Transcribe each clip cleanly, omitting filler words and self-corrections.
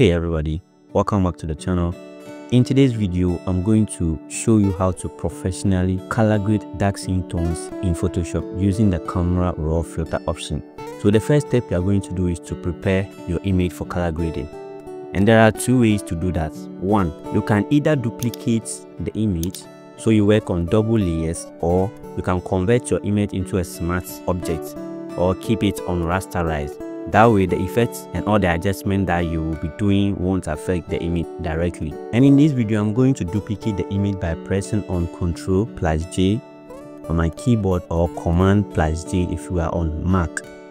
Hey everybody, welcome back to the channel. In today's video, I'm going to show you how to professionally color grade dark skin tones in Photoshop using the camera raw filter option. So the first step you are going to do is to prepare your image for color grading. And there are two ways to do that. One, you can either duplicate the image, so you work on double layers, or you can convert your image into a smart object or keep it on rasterized. That way, the effects and all the adjustments that you will be doing won't affect the image directly. And in this video, I'm going to duplicate the image by pressing on Ctrl plus J on my keyboard, or Command plus J if you are on Mac.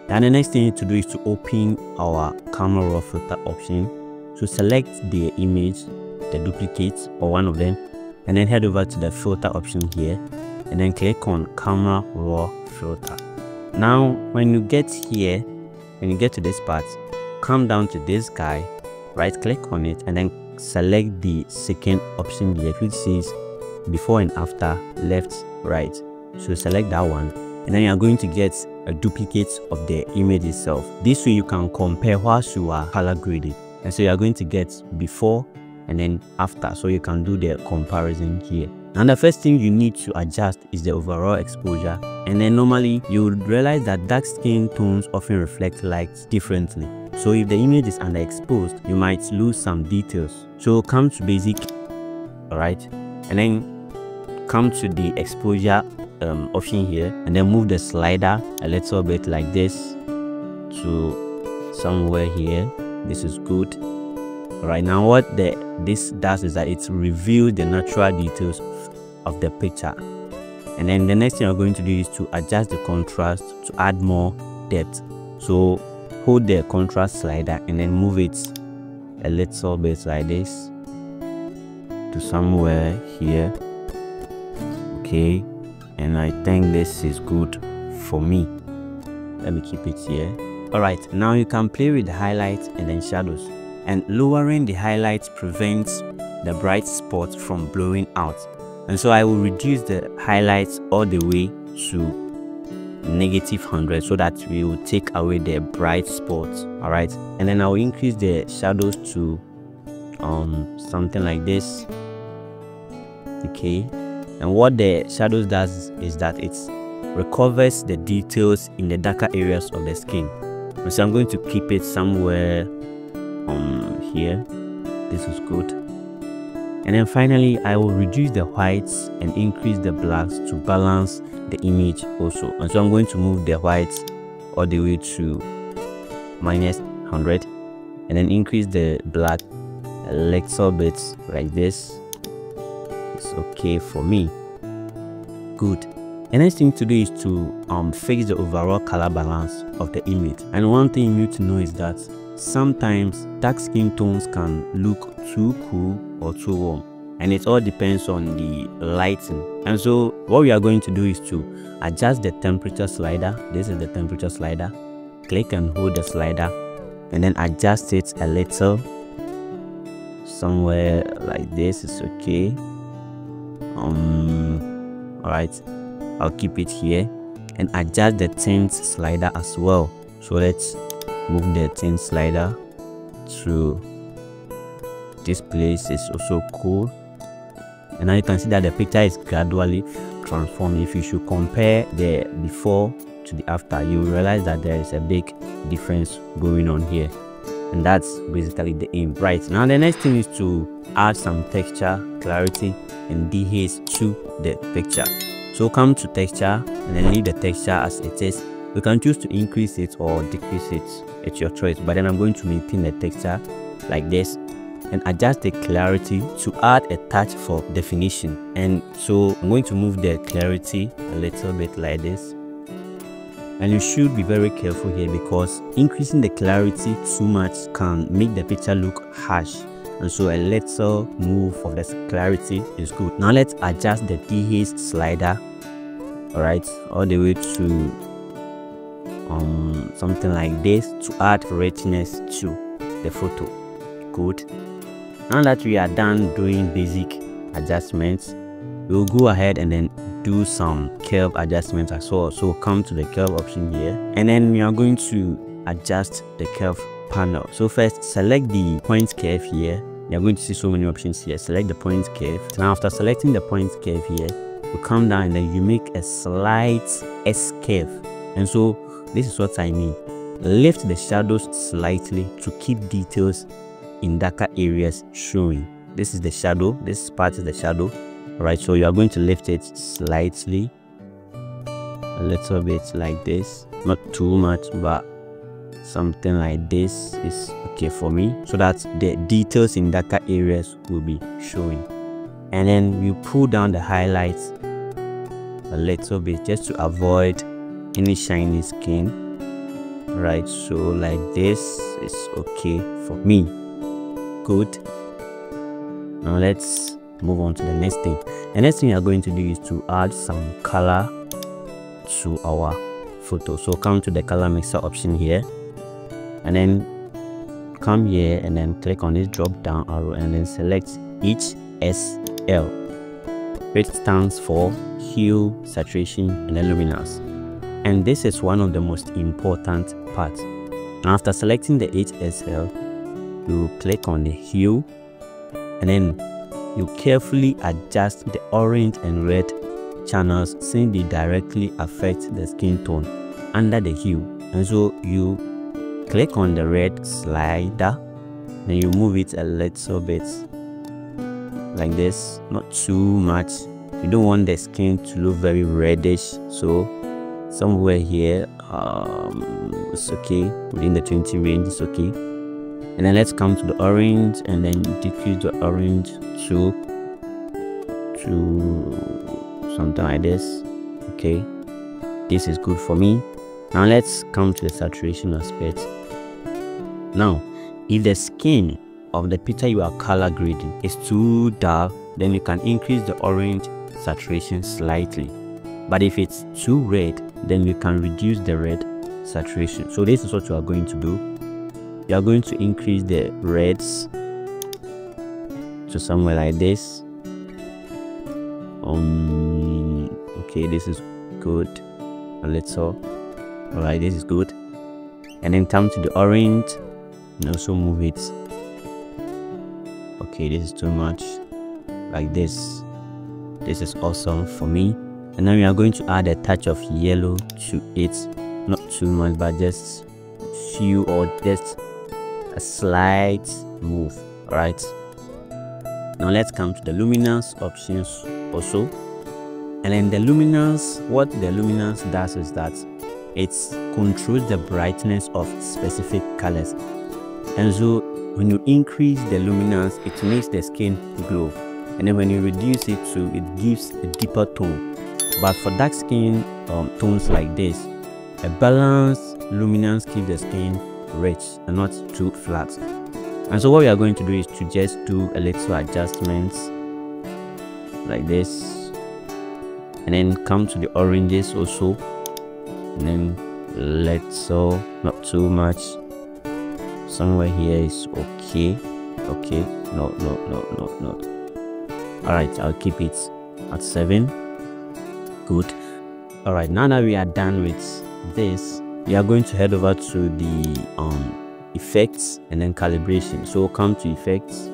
And the next thing to do is to open our camera raw filter option. So select the image, the duplicates, or one of them, and then head over to the filter option here, and then click on camera raw filter. Now, when you get here, when you get to this part, come down to this guy, right click on it, and then select the second option here, which says before and after, left, right. So select that one, and then you are going to get a duplicate of the image itself. This way you can compare whilst you are color grading, and so you are going to get before and then after, so you can do the comparison here. And the first thing you need to adjust is the overall exposure. And then normally you would realize that dark skin tones often reflect light differently. So if the image is underexposed, you might lose some details. So come to basic, alright, and then come to the exposure option here, and then move the slider a little bit like this to somewhere here. This is good. Right now, what this does is that it's revealed the natural details of the picture. And then the next thing we're going to do is to adjust the contrast to add more depth. So hold the contrast slider and then move it a little bit like this to somewhere here. Okay, and I think this is good for me. Let me keep it here. All right, now you can play with the highlights and then shadows. And lowering the highlights prevents the bright spots from blowing out, and so I will reduce the highlights all the way to -100, so that we will take away the bright spots. All right, and then I will increase the shadows to something like this. Okay, and what the shadows does is that it recovers the details in the darker areas of the skin, and so I'm going to keep it somewhere here. This is good. And then finally, I will reduce the whites and increase the blacks to balance the image also. And so I'm going to move the whites all the way to -100, and then increase the black a little bit like this. It's okay for me. Good. The next thing to do is to fix the overall color balance of the image. And one thing you need to know is that sometimes dark skin tones can look too cool or too warm, and it all depends on the lighting. And so what we are going to do is to adjust the temperature slider. This is the temperature slider. Click and hold the slider, and then adjust it a little, somewhere like this. It's okay. All right, I'll keep it here, and adjust the tint slider as well. So let's move the tint slider through this place. Is also cool, and now you can see that the picture is gradually transformed. If you should compare the before to the after, you realize that there is a big difference going on here, and that's basically the aim. Right, now the next thing is to add some texture, clarity, and dehaze to the picture. So come to texture, and then leave the texture as it is. You can choose to increase it or decrease it, it's your choice, but then I'm going to maintain the texture like this, and adjust the clarity to add a touch for definition. And so I'm going to move the clarity a little bit like this, and you should be very careful here, because increasing the clarity too much can make the picture look harsh, and so a little move of the clarity is good. Now let's adjust the dehaze slider, alright, all the way to something like this to add richness to the photo. Good. Now that we are done doing basic adjustments, we'll go ahead and then do some curve adjustments as well. So come to the curve option here, and then we are going to adjust the curve panel. So first, select the point curve here. You're going to see so many options here. Select the point curve. Now after selecting the point curve here, you come down and then you make a slight S curve. And so this is what I mean. Lift the shadows slightly to keep details in darker areas showing. This is the shadow. This part is the shadow. Alright, so you are going to lift it slightly, a little bit like this, not too much, but something like this is okay for me, so that the details in darker areas will be showing. And then you pull down the highlights a little bit just to avoid any shiny skin. Right, so like this is okay for me. Good. Now let's move on to the next thing. The next thing you are going to do is to add some color to our photo. So come to the color mixer option here, and then come here and then click on this drop down arrow and then select HSL, which stands for hue, saturation and luminance. And this is one of the most important parts. Now after selecting the HSL, you click on the hue and then you carefully adjust the orange and red channels since they directly affect the skin tone under the hue. And so you click on the red slider and you move it a little bit like this, not too much. You don't want the skin to look very reddish, so somewhere here it's okay, within the 20 range it's okay. And then let's come to the orange and then decrease the orange to something like this. Okay, this is good for me. Now let's come to the saturation aspect. Now if the skin of the picture you are color grading is too dark, then you can increase the orange saturation slightly, but if it's too red, then you can reduce the red saturation. So this is what you are going to do. You are going to increase the reds to somewhere like this. Okay, this is good. A little. Alright, this is good. And then come to the orange and also move it. Okay, this is too much. Like this. This is awesome for me. And now we are going to add a touch of yellow to it. Not too much, but just few or just a slight move. All right, now let's come to the luminance options also. And then the luminance, what the luminance does is that it controls the brightness of specific colors. And so when you increase the luminance, it makes the skin glow, and then when you reduce it to, it gives a deeper tone. But for dark skin tones like this, a balanced luminance keeps the skin rich and not too flat. And so what we are going to do is to just do a little adjustments like this, and then come to the oranges also, and then little, not too much. Somewhere here is okay. Okay, no. All right, I'll keep it at 7. Good. All right, now that we are done with this, you are going to head over to the effects and then calibration. So come to effects.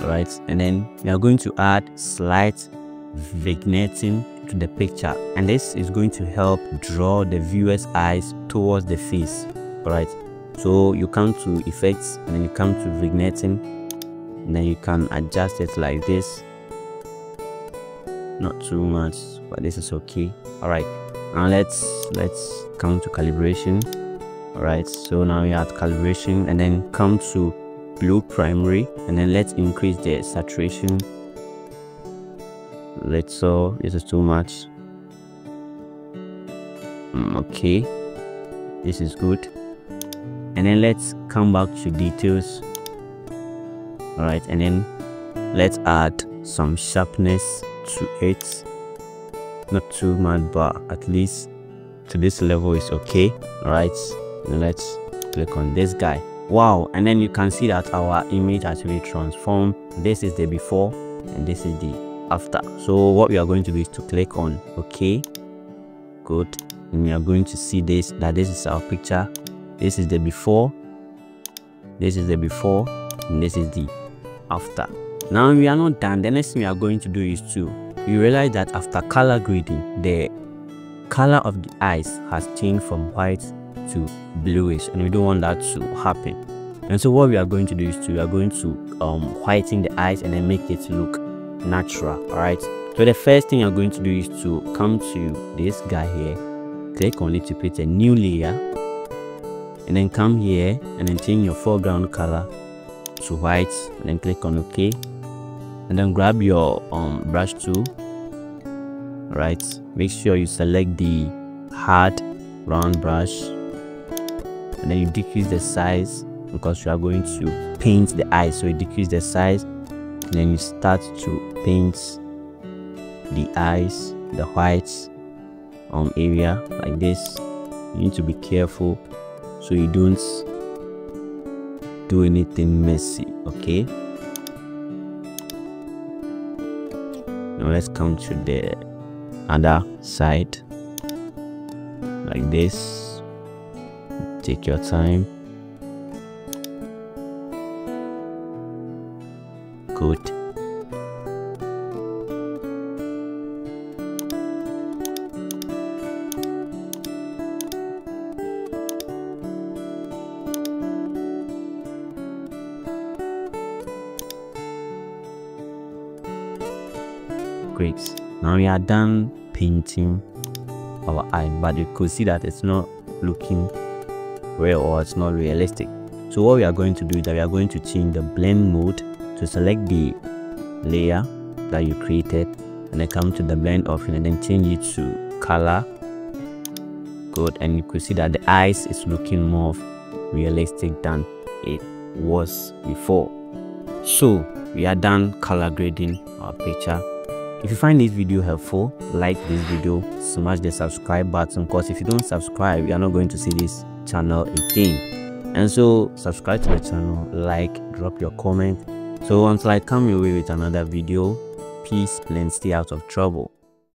All right, and then we are going to add slight vignetting to the picture, and this is going to help draw the viewer's eyes towards the face. All right, so you come to effects and then you come to vignetting, and then you can adjust it like this. Not too much, but this is okay. All right, now let's come to calibration. All right, so now we are at calibration, and then come to blue primary, and then let's increase the saturation. Let's so this is too much. Okay, this is good. And then let's come back to details. All right, and then let's add some sharpness to it. Not too much, but at least to this level is okay. All right, now let's click on this guy. Wow, and then you can see that our image actually transformed. This is the before and this is the after. So what we are going to do is to click on okay. Good, and we are going to see this, that this is our picture. This is the before, this is the before, and this is the after. Now we are not done. The next thing we are going to do is you realize that after color grading, the color of the eyes has changed from white to bluish, and we don't want that to happen. And so what we are going to do is we are going to whiten the eyes and then make it look natural. All right, so the first thing you're going to do is to come to this guy here, click on it to create a new layer, and then come here and then change your foreground color to white, and then click on OK, and then grab your brush tool. All right, make sure you select the hard round brush, and then you decrease the size because you are going to paint the eyes, so you decrease the size, and then you start to paint the eyes, the whites area like this. You need to be careful so you don't do anything messy, okay? Now let's come to the other side like this. Take your time. Good. Great. Now we are done painting our eye, but you could see that it's not looking real, or it's not realistic. So what we are going to do is that we are going to change the blend mode. To select the layer that you created, and then come to the blend option and then change it to color. Good. And you could see that the eyes is looking more realistic than it was before. So we are done color grading our picture. If you find this video helpful, like this video, smash the subscribe button, because if you don't subscribe, you are not going to see this channel again. And so subscribe to the channel, like, drop your comment. So until I come your way with another video, peace, plane, stay out of trouble.